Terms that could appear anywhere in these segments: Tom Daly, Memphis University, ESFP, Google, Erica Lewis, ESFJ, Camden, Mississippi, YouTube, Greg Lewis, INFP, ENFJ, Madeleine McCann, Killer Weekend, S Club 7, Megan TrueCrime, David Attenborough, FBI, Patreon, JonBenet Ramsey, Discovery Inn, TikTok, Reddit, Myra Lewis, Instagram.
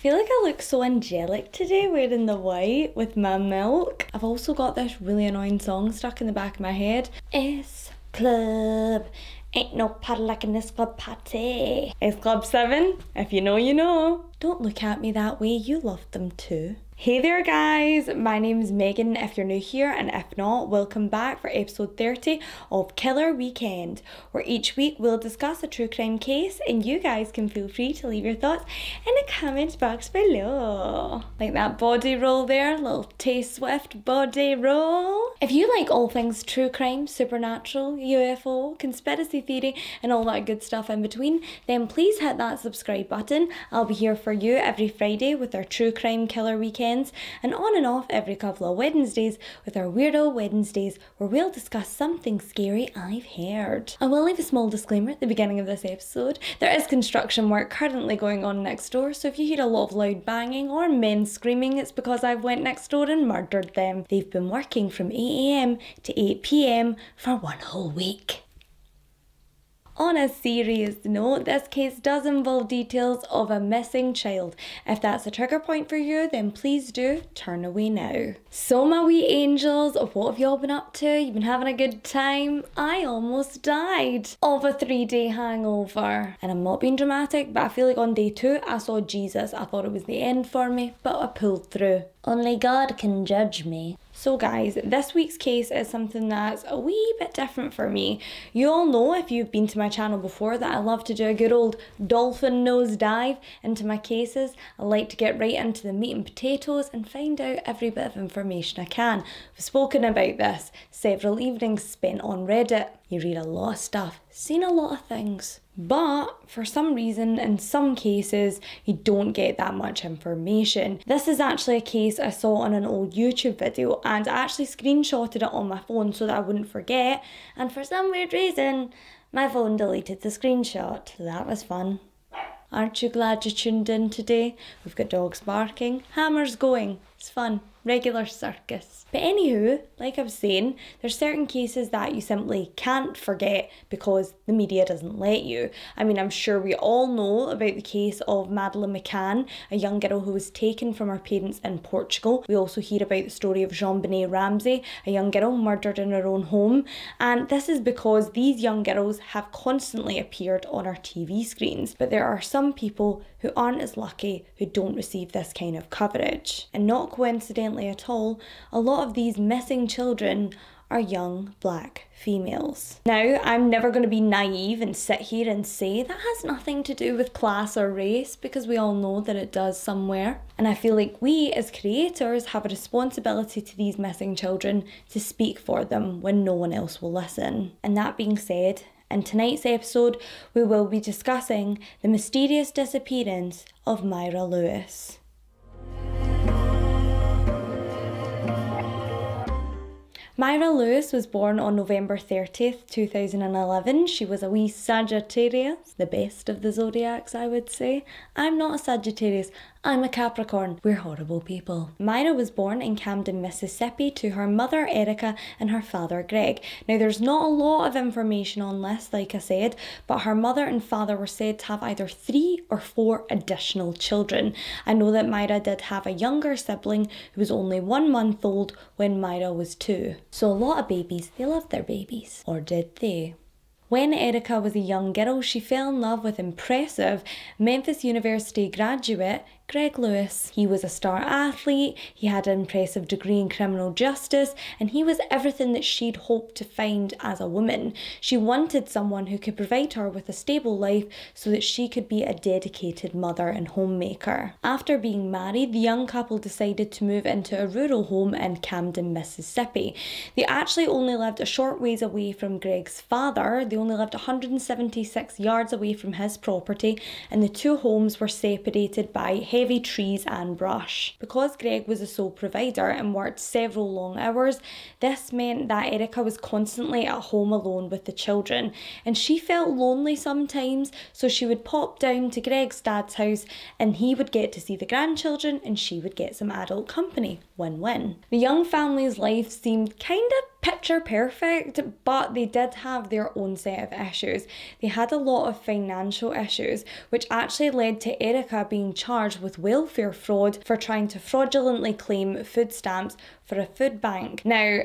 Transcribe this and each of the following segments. feel like I look so angelic today wearing the white with my milk. I've also got this really annoying song stuck in the back of my head. S Club. Ain't no party like an S Club party. S Club 7, if you know, you know. Don't look at me that way, you love them too. Hey there guys, my name's Megan if you're new here, and if not, welcome back for episode 30 of Killer Weekend, where each week we'll discuss a true crime case and you guys can feel free to leave your thoughts in the comments box below. Like that body roll there, little Tay Swift body roll. If you like all things true crime, supernatural, UFO, conspiracy theory and all that good stuff in between, then please hit that subscribe button. I'll be here for you every Friday with our true crime killer weekends, and on and off every couple of Wednesdays with our weirdo Wednesdays, where we'll discuss something scary I've heard. I will leave a small disclaimer at the beginning of this episode. There is construction work currently going on next door, so if you hear a lot of loud banging or men screaming, it's because I've went next door and murdered them. They've been working from 8 a.m. to 8 p.m. for one whole week. On a serious note, this case does involve details of a missing child. If that's a trigger point for you, then please do turn away now. So my wee angels, what have y'all been up to? You've been having a good time? I almost died of a 3-day hangover. And I'm not being dramatic, but I feel like on day 2, I saw Jesus. I thought it was the end for me, but I pulled through. Only God can judge me. So guys, this week's case is something that's a wee bit different for me. You all know, if you've been to my channel before, that I love to do a good old dolphin nose dive into my cases. I like to get right into the meat and potatoes and find out every bit of information I can. We've spoken about this, several evenings spent on Reddit. You read a lot of stuff, seen a lot of things. But for some reason, in some cases, you don't get that much information. This is actually a case I saw on an old YouTube video, and I actually screenshotted it on my phone so that I wouldn't forget. And for some weird reason, my phone deleted the screenshot. That was fun. Aren't you glad you tuned in today? We've got dogs barking, hammers going. It's fun. Regular circus. But anywho, like I was saying, there's certain cases that you simply can't forget because the media doesn't let you. I mean, I'm sure we all know about the case of Madeleine McCann, a young girl who was taken from her parents in Portugal. We also hear about the story of JonBenet Ramsey, a young girl murdered in her own home. And this is because these young girls have constantly appeared on our TV screens. But there are some people who aren't as lucky who don't receive this kind of coverage. And not coincidentally at all, a lot of these missing children are young black females. Now, I'm never going to be naive and sit here and say that has nothing to do with class or race, because we all know that it does somewhere. And I feel like we as creators have a responsibility to these missing children to speak for them when no one else will listen. And that being said, in tonight's episode, we will be discussing the mysterious disappearance of Myra Lewis. Myra Lewis was born on November 30th, 2011. She was a wee Sagittarius, the best of the zodiacs, I would say. I'm not a Sagittarius, I'm a Capricorn. We're horrible people. Myra was born in Camden, Mississippi to her mother Erica and her father Greg. Now, there's not a lot of information on this, like I said, but her mother and father were said to have either 3 or 4 additional children. I know that Myra did have a younger sibling who was only 1 month old when Myra was 2. So a lot of babies, they love their babies. Or did they? When Erica was a young girl, she fell in love with impressive Memphis University graduate Greg Lewis. He was a star athlete, he had an impressive degree in criminal justice, and he was everything that she'd hoped to find as a woman. She wanted someone who could provide her with a stable life so that she could be a dedicated mother and homemaker. After being married, the young couple decided to move into a rural home in Camden, Mississippi. They actually only lived a short ways away from Greg's father. They only lived 176 yards away from his property, and the two homes were separated by heavy trees and brush. Because Greg was a sole provider and worked several long hours, this meant that Erica was constantly at home alone with the children, and she felt lonely sometimes, so she would pop down to Greg's dad's house and he would get to see the grandchildren and she would get some adult company. Win-win. The young family's life seemed kind of picture perfect, but they did have their own set of issues. They had a lot of financial issues, which actually led to Erica being charged with welfare fraud for trying to fraudulently claim food stamps for a food bank. Now,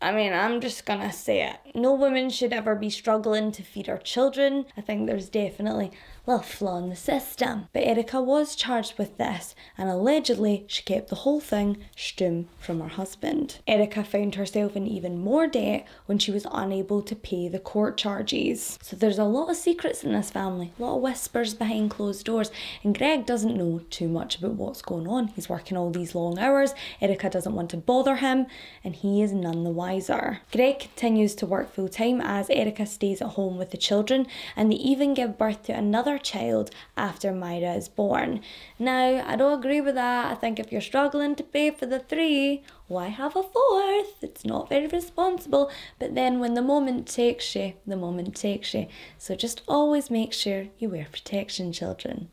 I mean, I'm just gonna say it. No woman should ever be struggling to feed her children. I think there's definitely a little flaw in the system. But Erica was charged with this, and allegedly she kept the whole thing stum from her husband. Erica found herself in even more debt when she was unable to pay the court charges. So there's a lot of secrets in this family, a lot of whispers behind closed doors, and Greg doesn't know too much about what's going on. He's working all these long hours, Erica doesn't want to bother him, and he is none the wiser. Greg continues to work full time as Erica stays at home with the children, and they even give birth to another child after Myra is born. Now, I don't agree with that. I think if you're struggling to pay for the three, why have a fourth? It's not very responsible. But then when the moment takes you, the moment takes you. So just always make sure you wear protection, children.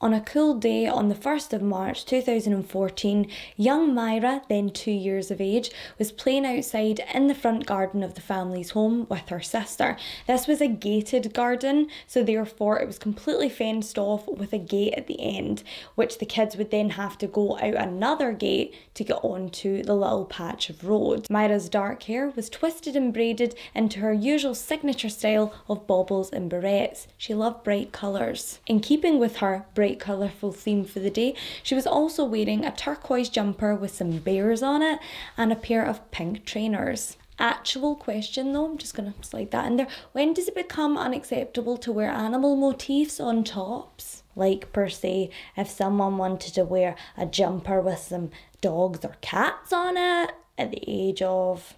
On a cool day on the 1st of March 2014, young Myra, then 2 years of age, was playing outside in the front garden of the family's home with her sister. This was a gated garden, so therefore it was completely fenced off with a gate at the end, which the kids would then have to go out another gate to get onto the little patch of road. Myra's dark hair was twisted and braided into her usual signature style of baubles and barrettes. She loved bright colours. In keeping with her bright colourful theme for the day, she was also wearing a turquoise jumper with some bears on it and a pair of pink trainers. Actual question though, I'm just gonna slide that in there, when does it become unacceptable to wear animal motifs on tops? Like per se, if someone wanted to wear a jumper with some dogs or cats on it at the age of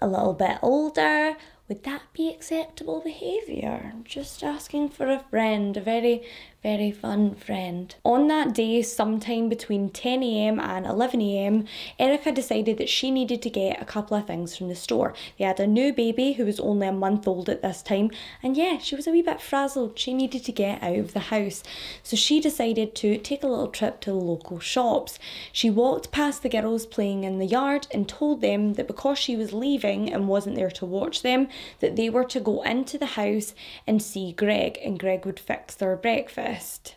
a little bit older, would that be acceptable behaviour? Just asking for a friend, a very, very fun friend. On that day, sometime between 10 AM and 11 AM, Erica decided that she needed to get a couple of things from the store. They had a new baby who was only a month old at this time, and yeah, she was a wee bit frazzled. She needed to get out of the house. So she decided to take a little trip to the local shops. She walked past the girls playing in the yard and told them that because she was leaving and wasn't there to watch them, that they were to go into the house and see Greg, and Greg would fix their breakfast.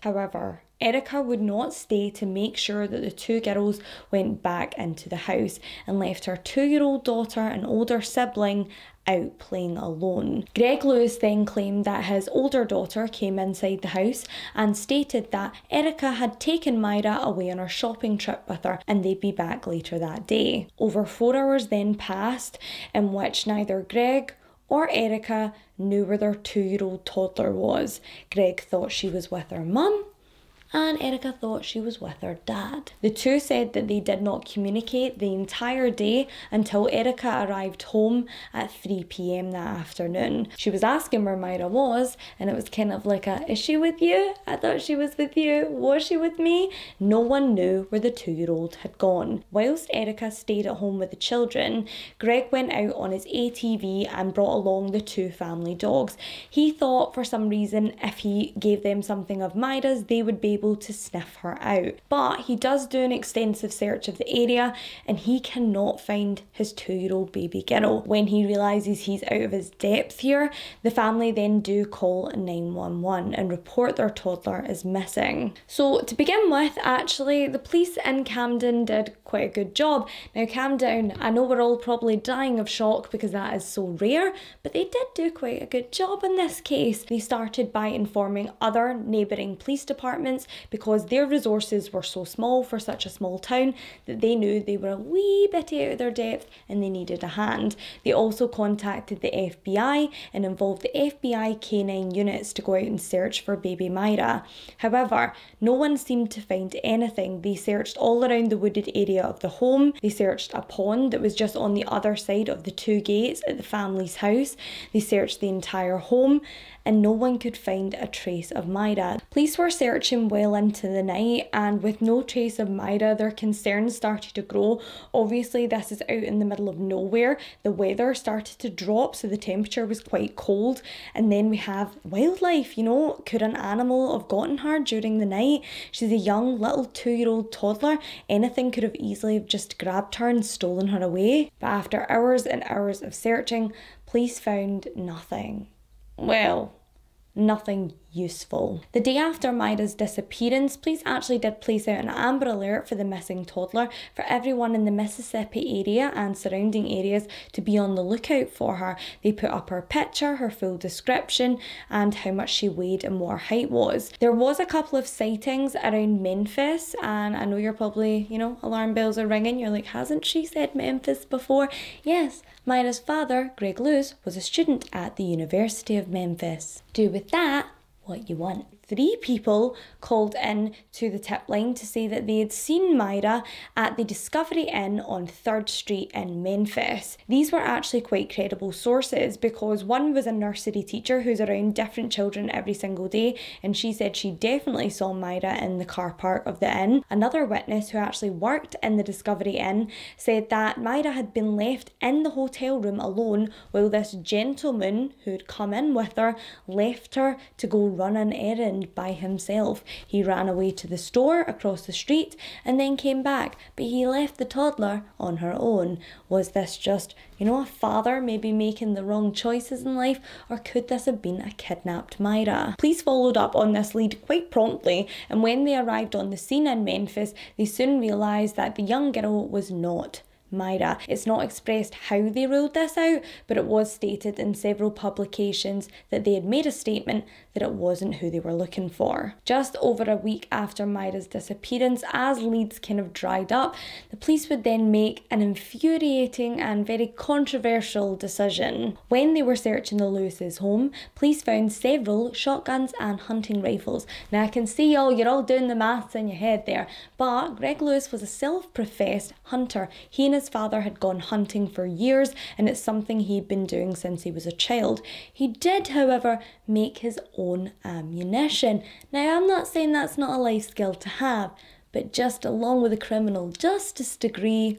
However, Erica would not stay to make sure that the two girls went back into the house and left her two-year-old daughter and older sibling out playing alone. Greg Lewis then claimed that his older daughter came inside the house and stated that Erica had taken Myra away on her shopping trip with her and they'd be back later that day. Over 4 hours then passed in which neither Greg or Erica knew where their two-year-old toddler was. Greg thought she was with her mum, and Erica thought she was with her dad. The two said that they did not communicate the entire day until Erica arrived home at 3 PM that afternoon. She was asking where Myra was, and it was kind of like a, is she with you? I thought she was with you. Was she with me? No one knew where the two-year-old had gone. Whilst Erica stayed at home with the children, Greg went out on his ATV and brought along the two family dogs. He thought for some reason if he gave them something of Myra's, they would be able to sniff her out, but he does do an extensive search of the area and he cannot find his two-year-old baby girl. When he realises he's out of his depth here, the family then do call 911 and report their toddler is missing. So to begin with, actually the police in Camden did quite a good job. Now Camden, I know we're all probably dying of shock because that is so rare, but they did do quite a good job in this case. They started by informing other neighbouring police departments because their resources were so small for such a small town that they knew they were a wee bit out of their depth and they needed a hand. They also contacted the FBI and involved the FBI canine units to go out and search for baby Myra. However, no one seemed to find anything. They searched all around the wooded area of the home. They searched a pond that was just on the other side of the two gates at the family's house. They searched the entire home and no one could find a trace of Myra. Police were searching well into the night, and with no trace of Myra, their concerns started to grow. Obviously, this is out in the middle of nowhere. The weather started to drop, so the temperature was quite cold. And then we have wildlife, you know, could an animal have gotten her during the night? She's a young little two-year-old toddler. Anything could have easily just grabbed her and stolen her away. But after hours and hours of searching, police found nothing. Well, nothing useful. The day after Myra's disappearance, police actually did place out an Amber Alert for the missing toddler for everyone in the Mississippi area and surrounding areas to be on the lookout for her. They put up her picture, her full description, and how much she weighed and what her height was. There was a couple of sightings around Memphis, and I know you're probably, you know, alarm bells are ringing. You're like, hasn't she said Memphis before? Yes, Myra's father, Greg Lewis, was a student at the University of Memphis. Do with that what you want. 3 people called in to the tip line to say that they had seen Myra at the Discovery Inn on 3rd Street in Memphis. These were actually quite credible sources, because one was a nursery teacher who's around different children every single day, and she said she definitely saw Myra in the car park of the inn. Another witness who actually worked in the Discovery Inn said that Myra had been left in the hotel room alone while this gentleman who'd come in with her left her to go run an errand by himself. He ran away to the store across the street and then came back, but he left the toddler on her own. Was this just, you know, a father maybe making the wrong choices in life, or could this have been a kidnapped Myra? Police followed up on this lead quite promptly, and when they arrived on the scene in Memphis, they soon realised that the young girl was not Myra. It's not expressed how they ruled this out, but it was stated in several publications that they had made a statement that it wasn't who they were looking for. Just over a week after Myra's disappearance, as leads kind of dried up, the police would then make an infuriating and very controversial decision. When they were searching the Lewis's home, police found several shotguns and hunting rifles. Now I can see y'all, you're all doing the maths in your head there, but Greg Lewis was a self-professed hunter. He and his father had gone hunting for years, and it's something he'd been doing since he was a child. He did, however, make his own ammunition. Now, I'm not saying that's not a life skill to have, but just along with a criminal justice degree,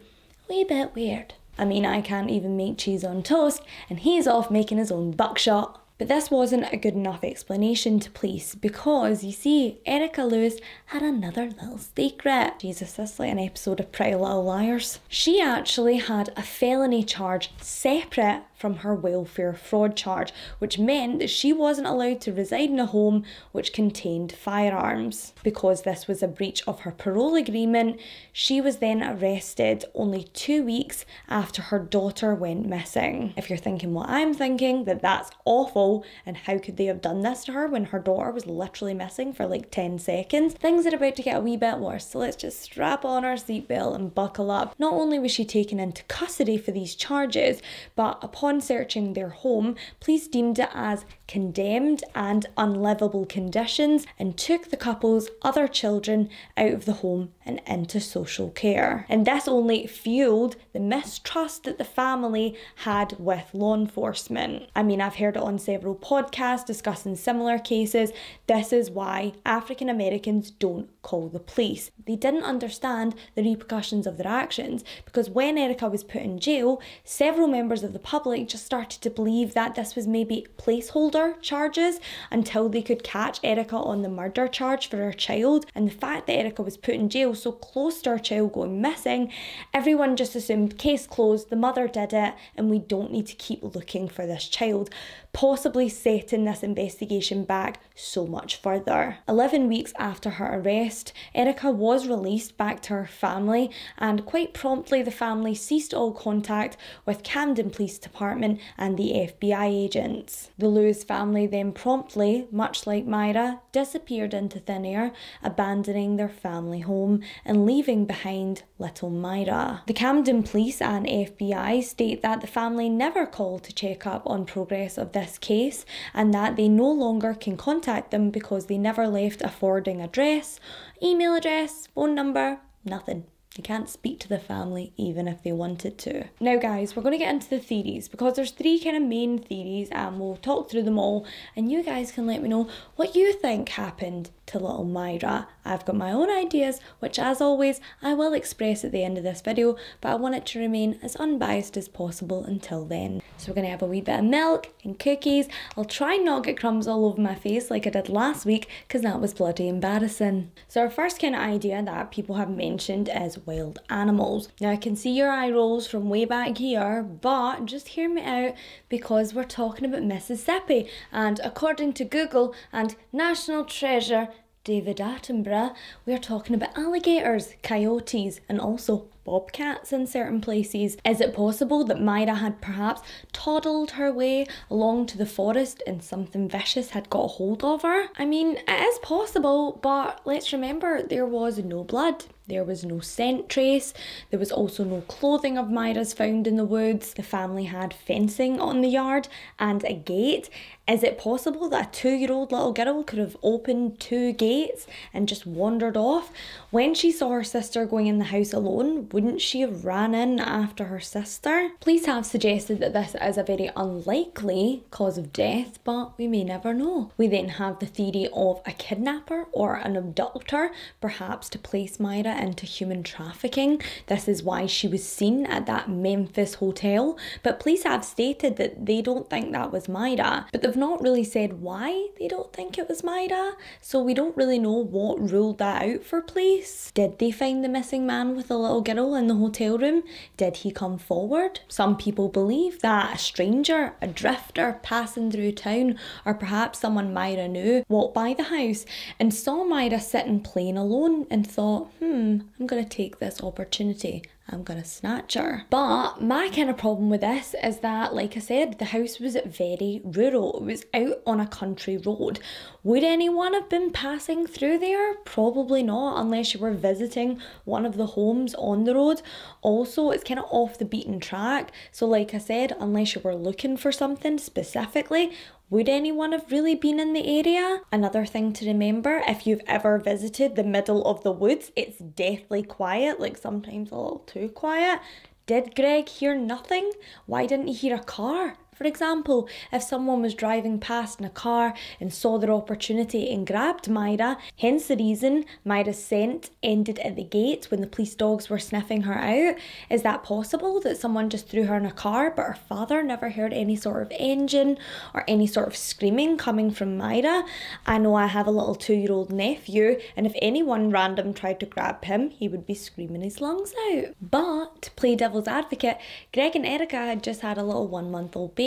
wee bit weird. I mean, I can't even make cheese on toast, and he's off making his own buckshot. But this wasn't a good enough explanation to police, because, you see, Erica Lewis had another little secret. Jesus, this is like an episode of Pretty Little Liars. She actually had a felony charge separate from her welfare fraud charge, which meant that she wasn't allowed to reside in a home which contained firearms. Because this was a breach of her parole agreement, she was then arrested only 2 weeks after her daughter went missing. If you're thinking what I'm thinking, that that's awful, and how could they have done this to her when her daughter was literally missing for like 10 seconds? Things are about to get a wee bit worse, so let's just strap on our seatbelt and buckle up. Not only was she taken into custody for these charges, but upon searching their home, police deemed it as condemned and unlivable conditions and took the couple's other children out of the home and into social care. And this only fueled the mistrust that the family had with law enforcement. I mean, I've heard it on several podcasts discussing similar cases. This is why African Americans don't call the police. They didn't understand the repercussions of their actions, because when Erica was put in jail, several members of the public just started to believe that this was maybe placeholder charges until they could catch Erica on the murder charge for her child. And the fact that Erica was put in jail so close to her child going missing, everyone just assumed case closed, the mother did it, and we don't need to keep looking for this child, possibly setting this investigation back so much further. 11 weeks after her arrest, Erica was released back to her family, and quite promptly the family ceased all contact with Camden Police Department and the FBI agents. The Lewis family then promptly, much like Myra, disappeared into thin air, abandoning their family home and leaving behind little Myra. The Camden Police and FBI state that the family never called to check up on progress of this case, and that they no longer can contact them because they never left a forwarding address, email address, phone number, nothing. They can't speak to the family even if they wanted to. Now guys, we're going to get into the theories because there's three kind of main theories and we'll talk through them all and you guys can let me know what you think happened to little Myra. I've got my own ideas, which as always I will express at the end of this video, but I want it to remain as unbiased as possible until then. So we're going to have a wee bit of milk and cookies. I'll try and not get crumbs all over my face like I did last week because that was bloody embarrassing. So our first kind of idea that people have mentioned is wild animals. Now I can see your eye rolls from way back here, but just hear me out because we're talking about Mississippi, and according to Google and National Treasure David Attenborough, we're talking about alligators, coyotes and also bobcats in certain places. Is it possible that Myra had perhaps toddled her way along to the forest and something vicious had got hold of her? I mean, it is possible, but let's remember there was no blood. There was no scent trace. There was also no clothing of Myra's found in the woods. The family had fencing on the yard and a gate. Is it possible that a 2-year-old little girl could have opened two gates and just wandered off? When she saw her sister going in the house alone, wouldn't she have ran in after her sister? Police have suggested that this is a very unlikely cause of death, but we may never know. We then have the theory of a kidnapper or an abductor, perhaps to place Myra into human trafficking. This is why she was seen at that Memphis hotel, but police have stated that they don't think that was Myra, but they've not really said why they don't think it was Myra, so we don't really know what ruled that out for police. Did they find the missing man with the little girl in the hotel room? Did he come forward? Some people believe that a stranger, a drifter passing through town, or perhaps someone Myra knew, walked by the house and saw Myra sitting playing alone and thought, I'm gonna take this opportunity. I'm gonna snatch her. But my kind of problem with this is that, like I said, the house was very rural. It was out on a country road. Would anyone have been passing through there? Probably not, unless you were visiting one of the homes on the road. Also, it's kind of off the beaten track. So like I said, unless you were looking for something specifically, would anyone have really been in the area? Another thing to remember, if you've ever visited the middle of the woods, it's deathly quiet, like sometimes a little too quiet. Did Greg hear nothing? Why didn't he hear a car? For example, if someone was driving past in a car and saw their opportunity and grabbed Myra, hence the reason Myra's scent ended at the gate when the police dogs were sniffing her out, is that possible that someone just threw her in a car but her father never heard any sort of engine or any sort of screaming coming from Myra? I know I have a little 2-year-old nephew, and if anyone random tried to grab him, he would be screaming his lungs out. But, to play devil's advocate, Greg and Erica had just had a little 1-month-old baby.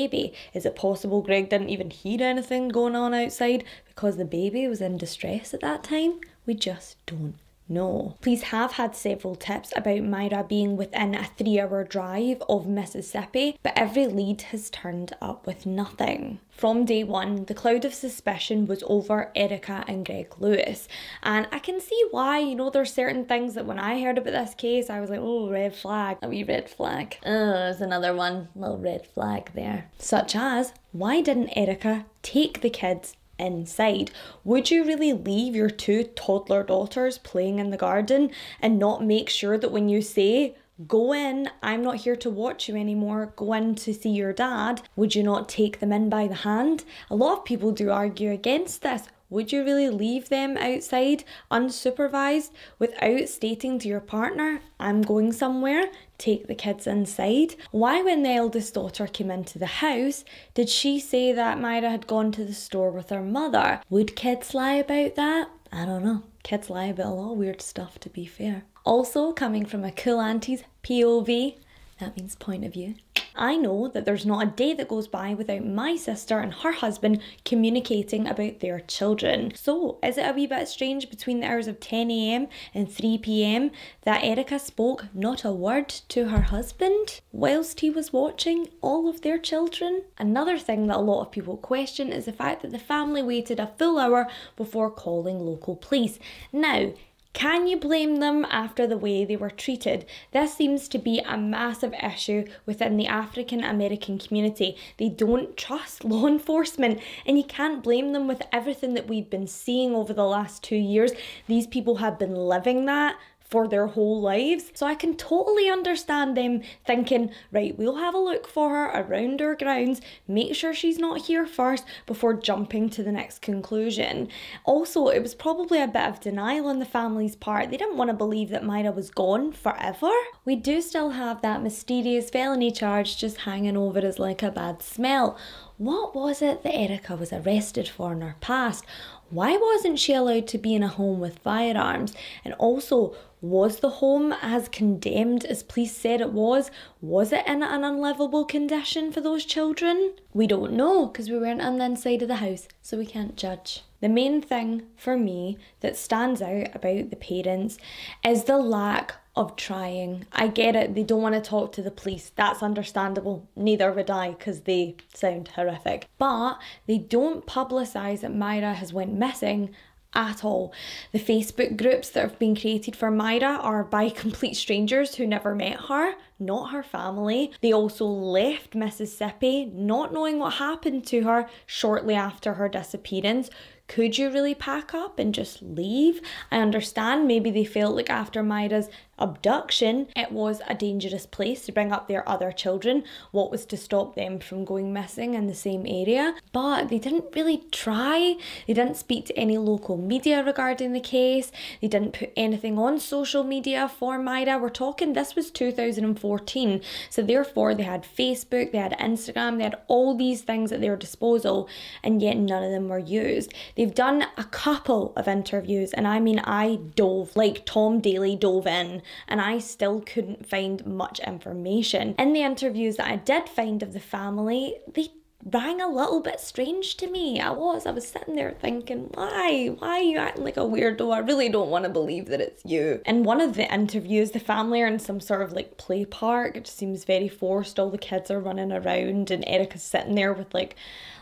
Is it possible Greg didn't even hear anything going on outside because the baby was in distress at that time? We just don't know. Police have had several tips about Myra being within a 3-hour drive of Mississippi, but every lead has turned up with nothing. From day one, the cloud of suspicion was over Erica and Greg Lewis. And I can see why, you know, there's certain things that when I heard about this case, I was like, oh, red flag, a wee red flag. Oh, there's another one, little red flag there. Such as, why didn't Erica take the kids inside? Would you really leave your 2 toddler daughters playing in the garden and not make sure that when you say, go in, I'm not here to watch you anymore, go in to see your dad, would you not take them in by the hand? A lot of people do argue against this. Would you really leave them outside unsupervised without stating to your partner, I'm going somewhere, take the kids inside? Why, when the eldest daughter came into the house, did she say that Myra had gone to the store with her mother? Would kids lie about that? I don't know. Kids lie about a lot of weird stuff, to be fair. Also, coming from a cool auntie's POV, that means point of view, I know that there's not a day that goes by without my sister and her husband communicating about their children. So, is it a wee bit strange between the hours of 10 AM and 3 PM that Erica spoke not a word to her husband whilst he was watching all of their children? Another thing that a lot of people question is the fact that the family waited a full hour before calling local police. Now, can you blame them after the way they were treated? This seems to be a massive issue within the African American community. They don't trust law enforcement, and you can't blame them with everything that we've been seeing over the last 2 years. These people have been living that for their whole lives. So I can totally understand them thinking, right, we'll have a look for her around her grounds, make sure she's not here first before jumping to the next conclusion. Also, it was probably a bit of denial on the family's part. They didn't want to believe that Myra was gone forever. We do still have that mysterious felony charge just hanging over us like a bad smell. What was it that Erica was arrested for in her past? Why wasn't she allowed to be in a home with firearms? And also, was the home as condemned as police said it was? Was it in an unlivable condition for those children? We don't know, because we weren't on the inside of the house, so we can't judge. The main thing for me that stands out about the parents is the lack of trying. I get it, they don't want to talk to the police. That's understandable. Neither would I, because they sound horrific. But they don't publicise that Myra has went missing at all. The Facebook groups that have been created for Myra are by complete strangers who never met her, not her family. They also left Mississippi not knowing what happened to her shortly after her disappearance. Could you really pack up and just leave? I understand maybe they felt like after Myra's abduction, it was a dangerous place to bring up their other children. What was to stop them from going missing in the same area? But they didn't really try. They didn't speak to any local media regarding the case. They didn't put anything on social media for Myra. We're talking, this was 2014. So therefore they had Facebook, they had Instagram, they had all these things at their disposal, and yet none of them were used. They've done a couple of interviews, and I mean, I dove, like Tom Daly dove in, and I still couldn't find much information. In the interviews that I did find of the family, they rang a little bit strange to me. I was sitting there thinking, why are you acting like a weirdo? I really don't want to believe that it's you. In one of the interviews, the family are in some sort of like play park. It just seems very forced. All the kids are running around and Erica's sitting there with like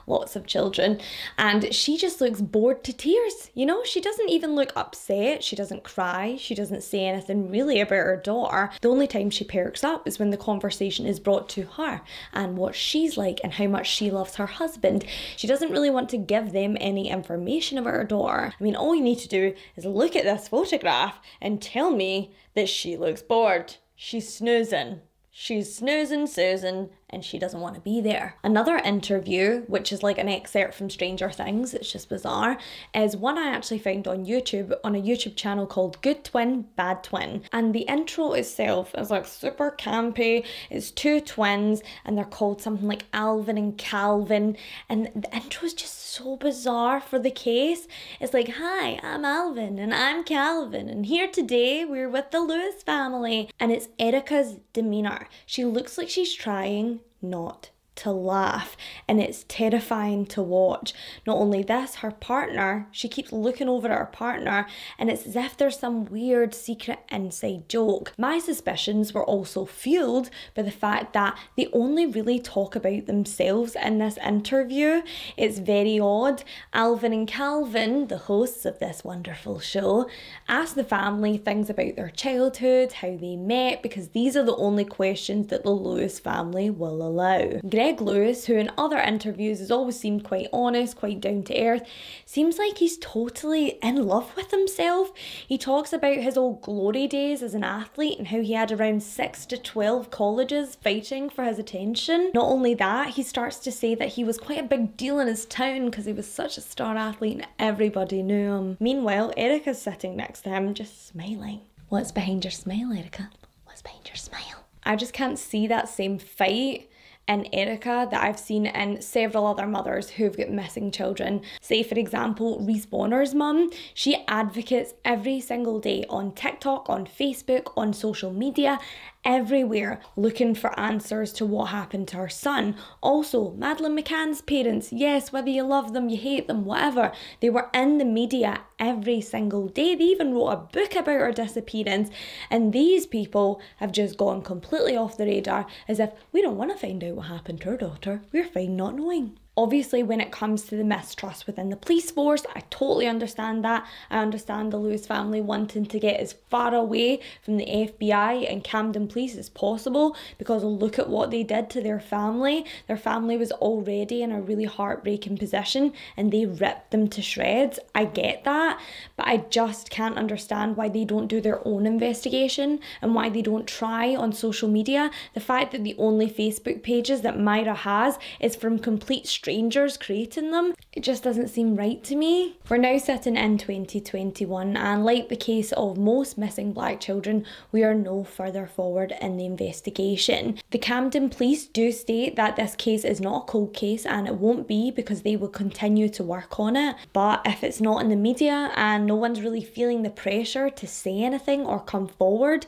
lots of children, and she just looks bored to tears. You know, she doesn't even look upset, she doesn't cry, she doesn't say anything really about her daughter. The only time she perks up is when the conversation is brought to her and what she's like and how much she loves her husband. She doesn't really want to give them any information about her daughter. I mean, all you need to do is look at this photograph and tell me that she looks bored. She's snoozing. She's snoozing Susan, and she doesn't want to be there. Another interview, which is like an excerpt from Stranger Things, it's just bizarre, is one I actually found on YouTube, on a YouTube channel called Good Twin, Bad Twin. And the intro itself is like super campy. It's two twins, and they're called something like Alvin and Calvin. And the intro is just so bizarre for the case. It's like, hi, I'm Alvin, and I'm Calvin, and here today we're with the Lewis family. And it's Erica's demeanor. She looks like she's trying not to laugh, and it's terrifying to watch. Not only this, her partner, she keeps looking over at her partner, and it's as if there's some weird secret inside joke. My suspicions were also fueled by the fact that they only really talk about themselves in this interview. It's very odd. Alvin and Calvin, the hosts of this wonderful show, ask the family things about their childhood, how they met, because these are the only questions that the Lewis family will allow. Greg Lewis, who in other interviews has always seemed quite honest, quite down to earth, seems like he's totally in love with himself. He talks about his old glory days as an athlete and how he had around 6 to 12 colleges fighting for his attention. Not only that, he starts to say that he was quite a big deal in his town because he was such a star athlete and everybody knew him. Meanwhile, Erica's sitting next to him just smiling. What's behind your smile, Erica? What's behind your smile? I just can't see that same fight in Erica that I've seen in several other mothers who've got missing children. Say for example, Reese Bonner's mum, she advocates every single day on TikTok, on Facebook, on social media, everywhere, looking for answers to what happened to her son. Also, Madeleine McCann's parents, yes, whether you love them, you hate them, whatever, they were in the media every single day. They even wrote a book about her disappearance, and these people have just gone completely off the radar as if we don't want to find out what happened to her daughter, we're fine not knowing. Obviously, when it comes to the mistrust within the police force, I totally understand that. I understand the Lewis family wanting to get as far away from the FBI and Camden police as possible, because look at what they did to their family. Their family was already in a really heartbreaking position and they ripped them to shreds. I get that, but I just can't understand why they don't do their own investigation and why they don't try on social media. The fact that the only Facebook pages that Myra has is from complete strangers creating them, it just doesn't seem right to me. We're now sitting in 2021, and like the case of most missing black children, we are no further forward in the investigation. The Camden police do state that this case is not a cold case, and it won't be, because they will continue to work on it. But if it's not in the media and no one's really feeling the pressure to say anything or come forward,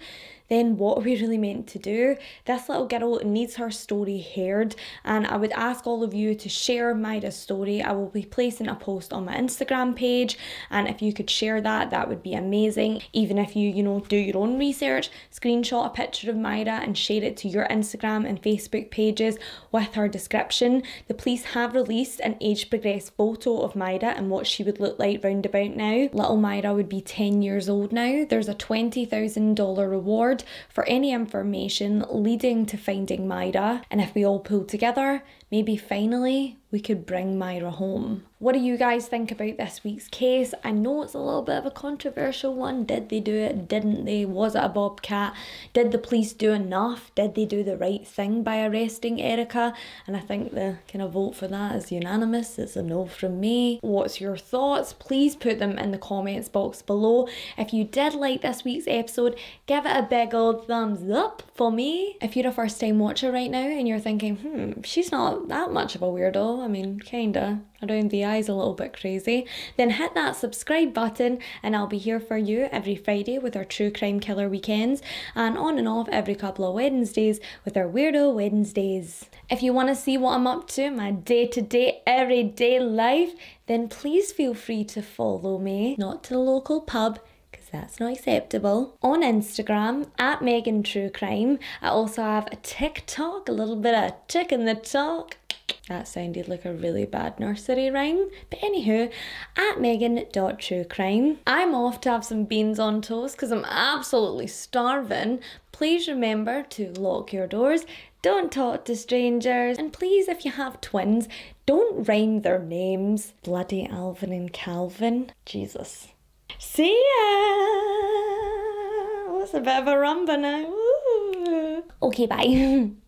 then what are we really meant to do? This little girl needs her story heard, and I would ask all of you to share Myra's story. I will be placing a post on my Instagram page, and if you could share that, that would be amazing. Even if you, do your own research, screenshot a picture of Myra and share it to your Instagram and Facebook pages with her description. The police have released an age-progressed photo of Myra and what she would look like round about now. Little Myra would be 10 years old now. There's a $20,000 reward for any information leading to finding Myra, and if we all pull together, maybe finally we could bring Myra home. What do you guys think about this week's case? I know it's a little bit of a controversial one. Did they do it? Didn't they? Was it a bobcat? Did the police do enough? Did they do the right thing by arresting Erica? And I think the kind of vote for that is unanimous. It's a no from me. What's your thoughts? Please put them in the comments box below. If you did like this week's episode, give it a big old thumbs up for me. If you're a first time watcher right now and you're thinking, she's not that much of a weirdo, I mean, kinda, around the eyes a little bit crazy, then hit that subscribe button, and I'll be here for you every Friday with our True Crime Killer Weekends, and on and off every couple of Wednesdays with our Weirdo Wednesdays. If you want to see what I'm up to, my day-to-day, everyday life, then please feel free to follow me, not to the local pub, that's not acceptable, on Instagram at Megan TrueCrime. I also have a TikTok, a little bit of tick in the talk. That sounded like a really bad nursery rhyme. But anywho, at Megan.TrueCrime. I'm off to have some beans on toast because I'm absolutely starving. Please remember to lock your doors, don't talk to strangers, and please, if you have twins, don't rhyme their names. Bloody Alvin and Calvin. Jesus. See ya! That's a bit of a rumba now. Ooh. Okay, bye.